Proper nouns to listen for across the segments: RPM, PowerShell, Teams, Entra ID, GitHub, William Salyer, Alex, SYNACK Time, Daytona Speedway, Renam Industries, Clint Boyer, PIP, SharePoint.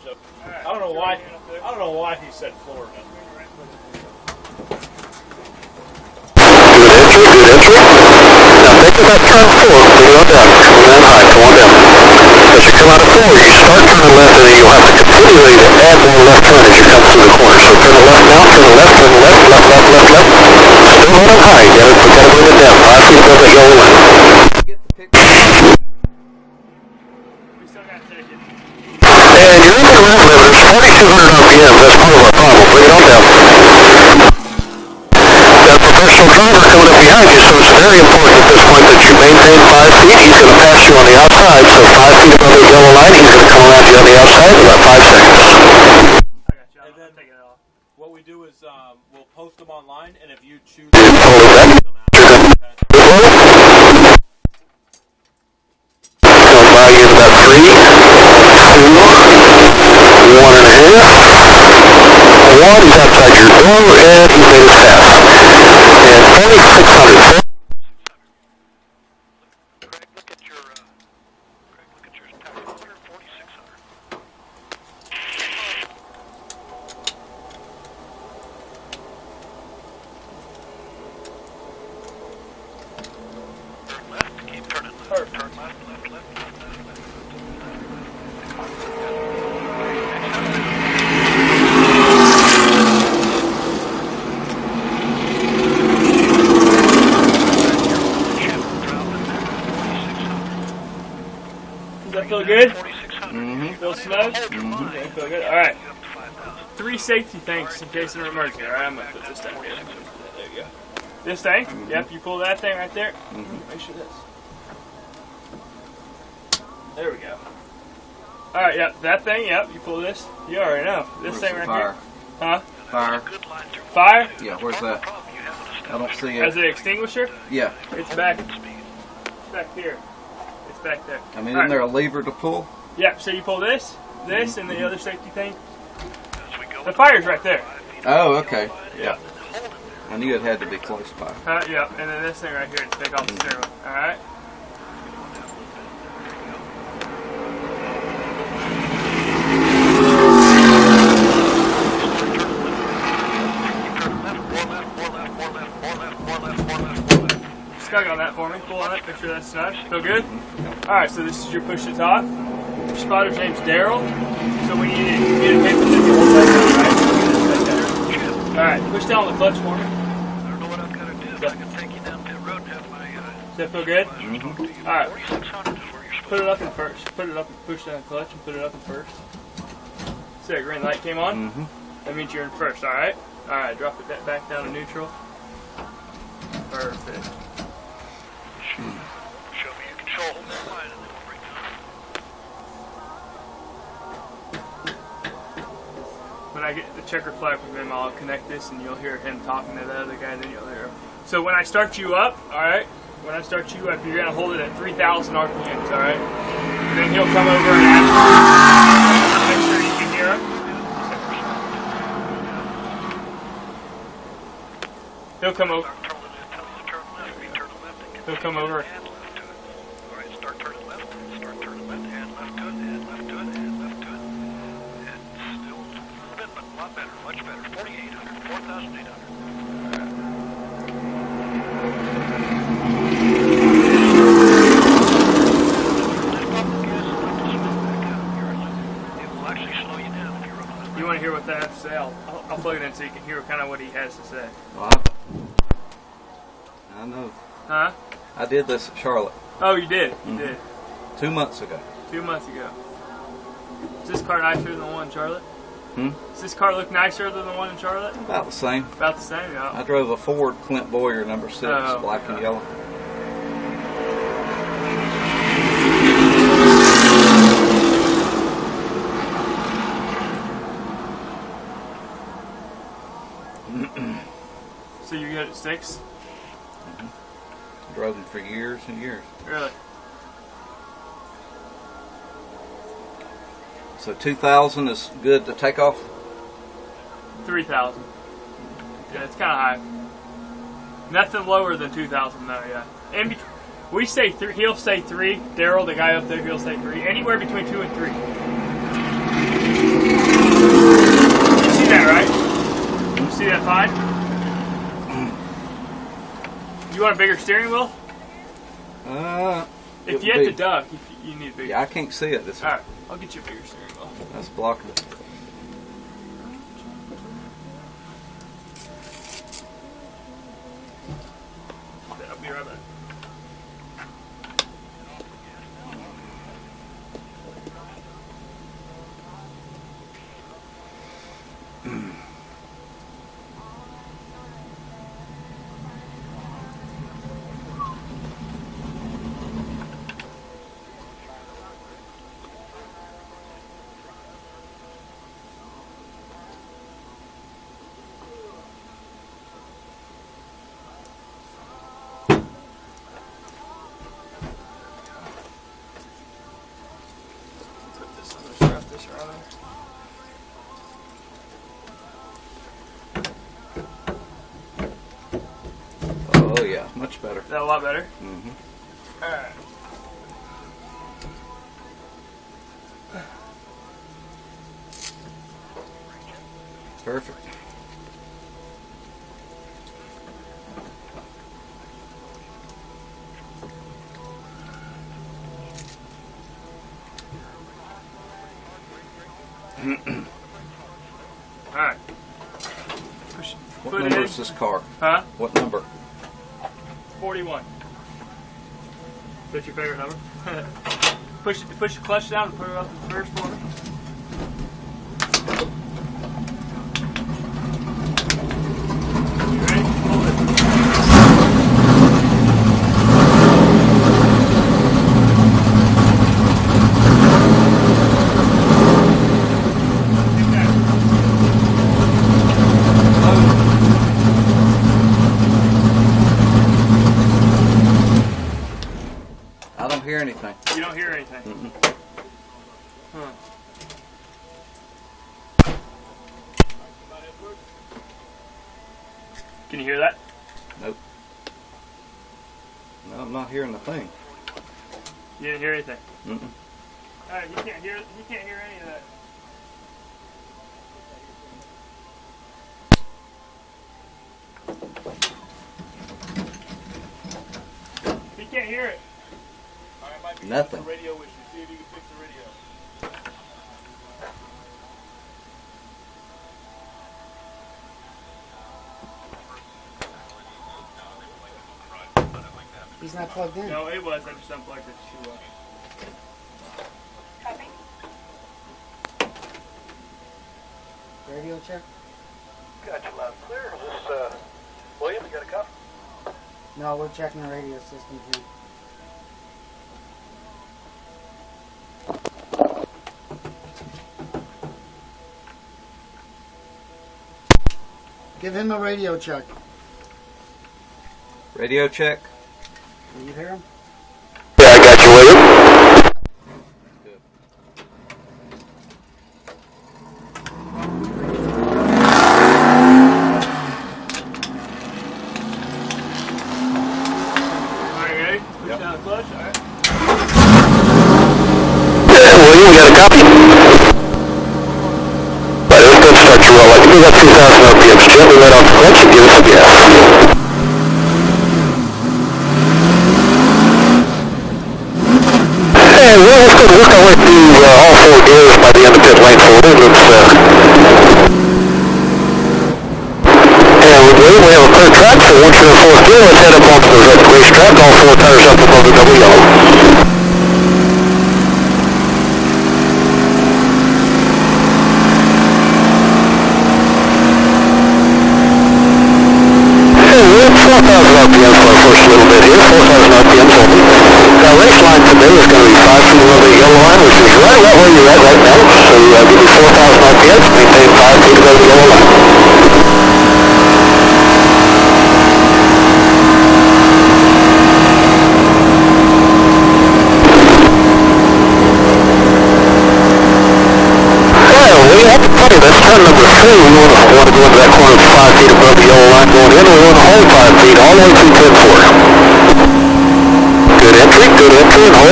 So I don't know why he said Florida. Now make that turn forward, clear on down, come down high, come on down. As you come out of forward, you start turning left, and then you'll have to continually add more left turn as you come through the corner. So turn left now, turn left, left. Still on up high, you gotta bring it down, 5 feet above that yellow line. We still got ticket. And you're in the ground limiters, 4,200 RPM, that's part of our problem, bring it on down. Got a professional driver coming up behind you, so it's very important at this point that you maintain 5 feet. He's going to pass you on the outside, so 5 feet above the yellow line, he's going to come around you on the outside in about 5 seconds. I got you. And then take it off. What we do is we'll post them online, and if you choose to post them out, I'll allow you in about 3, 2, 1 1/2. One is outside your door, and you made it fast. And 2,600. Feel good? Feel snug? Okay, feel good? Alright. 3 safety tanks in case of an emergency. Alright, I'm going to put this tank here. There you go. This tank? Yep, you pull that thing right there. Make sure this. There we go. Alright, yep, that thing, yep, you pull this. You already know. This thing right here. Huh? Fire. Fire? Yeah, where's that? I don't see it. As an extinguisher? Yeah. It's back. It's back here. Back there. I mean, isn't there a lever to pull? Yeah, so you pull this, and the other safety thing. The fire's right there. Oh, okay. Yeah. I knew it had to be close by. Yeah, and then this thing right here to take off the steering wheel. Alright? Tug on that for me, pull on it, make sure that's snug. Feel good? Alright, so this is your push to top. Your spotter's name's Daryl. So when you need to communicate with him, you won't let him, right? Alright, push down on the clutch for me. I don't know what I'm going to do, but I can take you down pit road and have my... Does that feel good? Alright. Put it up in first. Put it up and push down the clutch and put it up in first. See that green light came on? That means you're in first, alright? Alright, drop it back down to neutral. Perfect. Show me your control, hold that line, and then we'll break down. When I get the checker flag from him, I'll connect this, and you'll hear him talking to the other guy, and then you'll hear him. So when I start you up, alright? When I start you up, you're going to hold it at 3,000 RPMs, alright? And then he'll come over and ask you. Make sure you can hear him. He'll come over. He'll come over. Alright, start turning left. Start turning left and left to it, and left to it, and left to it. And still a little bit, but a lot better, much better. 4,800, 4,800. It will actually slow you down if you're up on it. You want to hear what that has to say? I'll plug it in so you can hear kind of what he has to say. Wow. I know. Huh? I did this at Charlotte. Oh, you did? You did. 2 months ago. 2 months ago. Is this car nicer than the one in Charlotte? Does this car look nicer than the one in Charlotte? About the same. About the same, yeah. I drove a Ford Clint Boyer #6, black and yellow. So you got it at 6? Drove them for years and years. Really? So 2,000 is good to take off? 3,000. Yeah, it's kind of high. Nothing lower than 2,000 though, yeah. And we say he'll say 3. Daryl, the guy up there, he'll say 3. Anywhere between 2 and 3. See that fine? You want a bigger steering wheel? If you had to duck, you need bigger. Yeah, I can't see it this way. All right, I'll get you a bigger steering wheel. That's blocking it. I'll be right back. Oh yeah, much better. Is that a lot better? Mm-hmm. All right. Perfect. Alright. What number is this car? Huh? What number? 41. Is that your favorite number? Push the clutch down and put it up to the first floor. Anything. You don't hear anything? Mm-mm. Huh. Can you hear that? Nope. No, I'm not hearing the thing. You didn't hear anything? Mm-mm. All right, you can't hear any of that. He can't hear it. Nothing. Radio issue. See if you can fix the radio. He's not plugged in. No, it was. I just unplugged it. Copy. Radio check. Got you loud and clear. Is this William? You got a copy? No, we're checking the radio system here. Give him a radio check. Radio check. Can you hear him? Yeah, I got you, William. Good. All right, ready? Push down the clutch. All right. Yeah, William, we got a copy. All right, let's start you out. I think we got 2,000 RPM. Gently let off the clutch and give us a gas. And we're just going to work our way through all four gears by the end of pit lane 4. And we believe we have a third track, so once you're in fourth gear, let's head up onto the red racetrack, all four tires up above the double yellow. Now,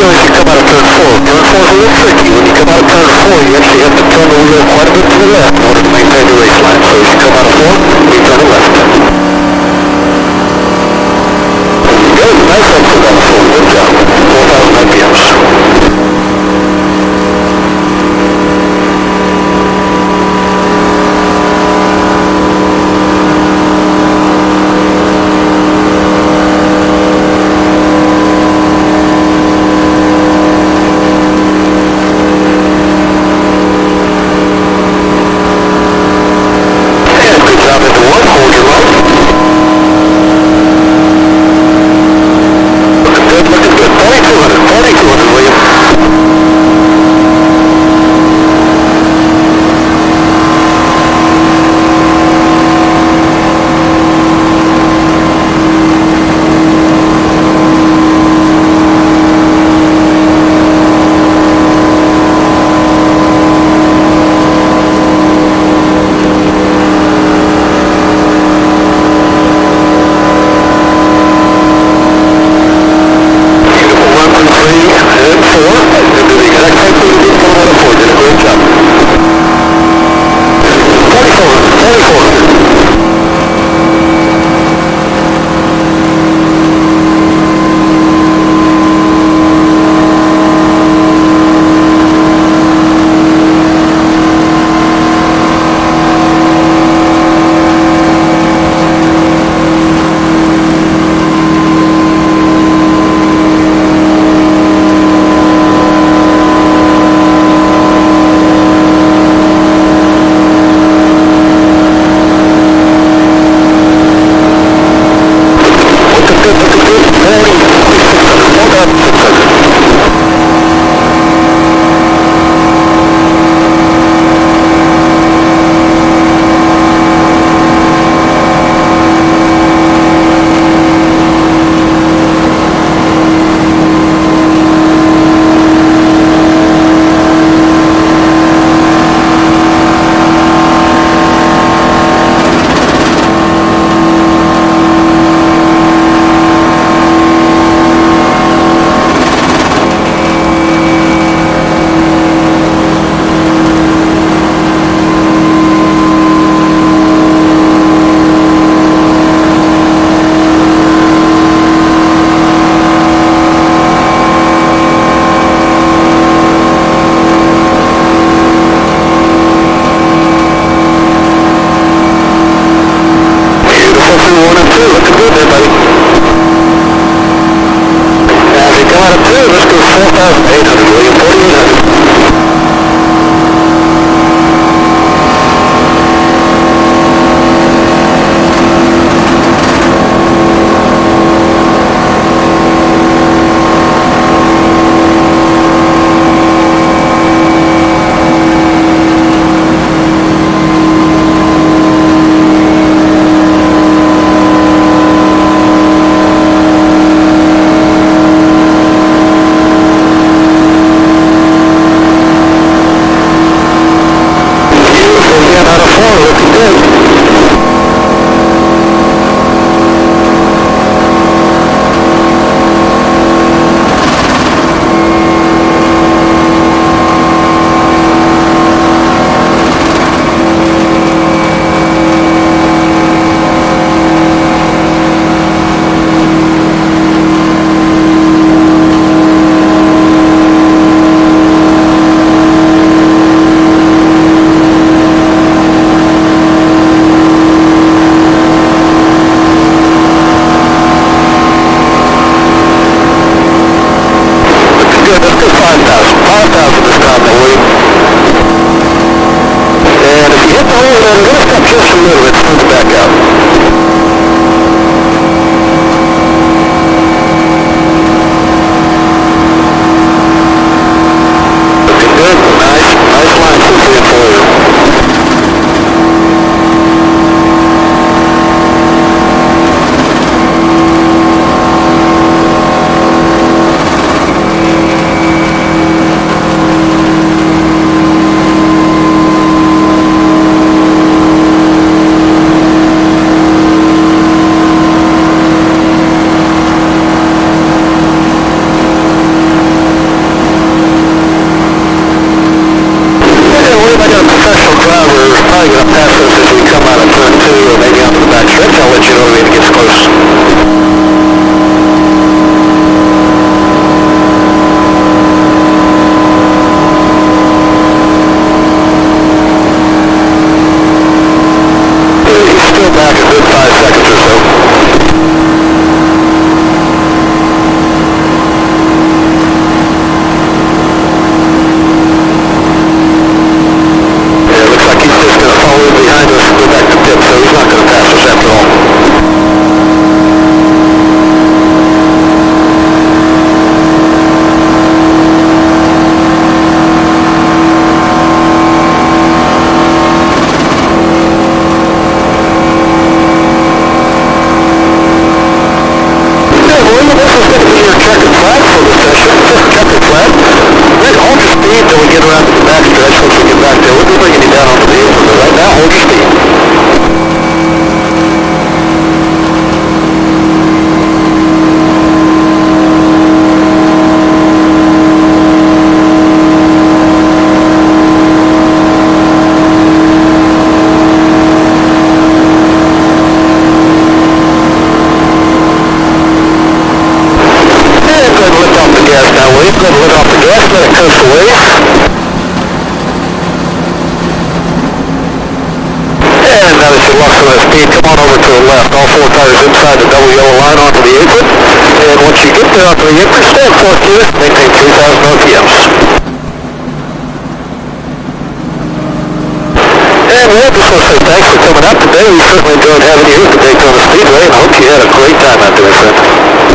3 when you come out of turn 4. Turn 4 is a little tricky. When you come out of turn 4, you actually have to turn the wheel quite a bit to the left in order to maintain the race line. So if you come out of 4, you turn it left. There you go. Nice exit on the 4. Good job. 4,000 RPMs. gonna let off the gas, let it coast away. And now that you lost some of the speed, come on over to the left. All four tires inside the double yellow line onto the apron. And once you get there onto the apron, stand forth to it, maintain 3,000 RPMs. And we just want to say thanks for coming out today. We certainly enjoyed having you here at the Daytona Speedway, and I hope you had a great time out there, friend.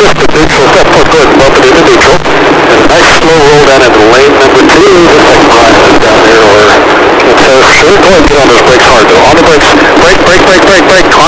Shift to neutral, step foot forward, bump it into neutral, and a nice slow roll down into lane number 2, just like Brian down there, or, so sure, go ahead and get on those brakes hard though, on the brakes, brake, brake, brake, brake, brake,